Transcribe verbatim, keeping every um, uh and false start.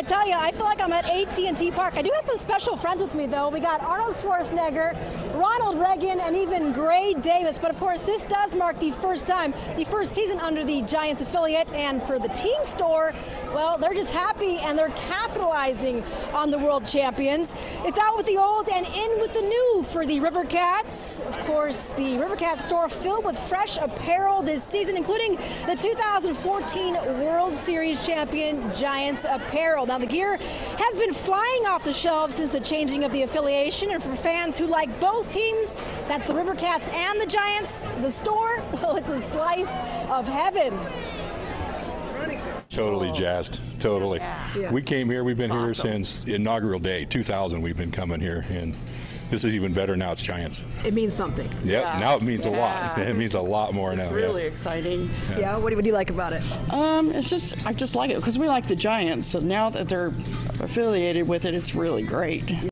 I tell you, I feel like I'm at A T and T Park. I do have some special friends with me, though. We got Arnold Schwarzenegger, Ronald Reagan, and even Gray Davis. But, of course, this does mark the first time, the first season under the Giants affiliate. And for the team store, well, they're just happy, and they're capitalizing on the world champions. It's out with the old and in with the new for the River Cats. Of course, the River Cats store filled with fresh apparel this season, including the two thousand fourteen World Series champion Giants apparel. Now, the gear has been flying off the shelves since the changing of the affiliation, and for fans who like both teams, that's the River Cats and the Giants, the store, well, it's a slice of heaven. Totally jazzed. Totally. Yeah. Yeah. We came here. We've been awesome. here since inaugural day, two thousand. We've been coming here, and this is even better now. It's Giants. It means something. Yep. Yeah. Now it means yeah. a lot. It means a lot more it's now. It's really yeah. exciting. Yeah. yeah. What do you like about it? Um, it's just I just like it because we like the Giants. So now that they're affiliated with it, it's really great. Yeah.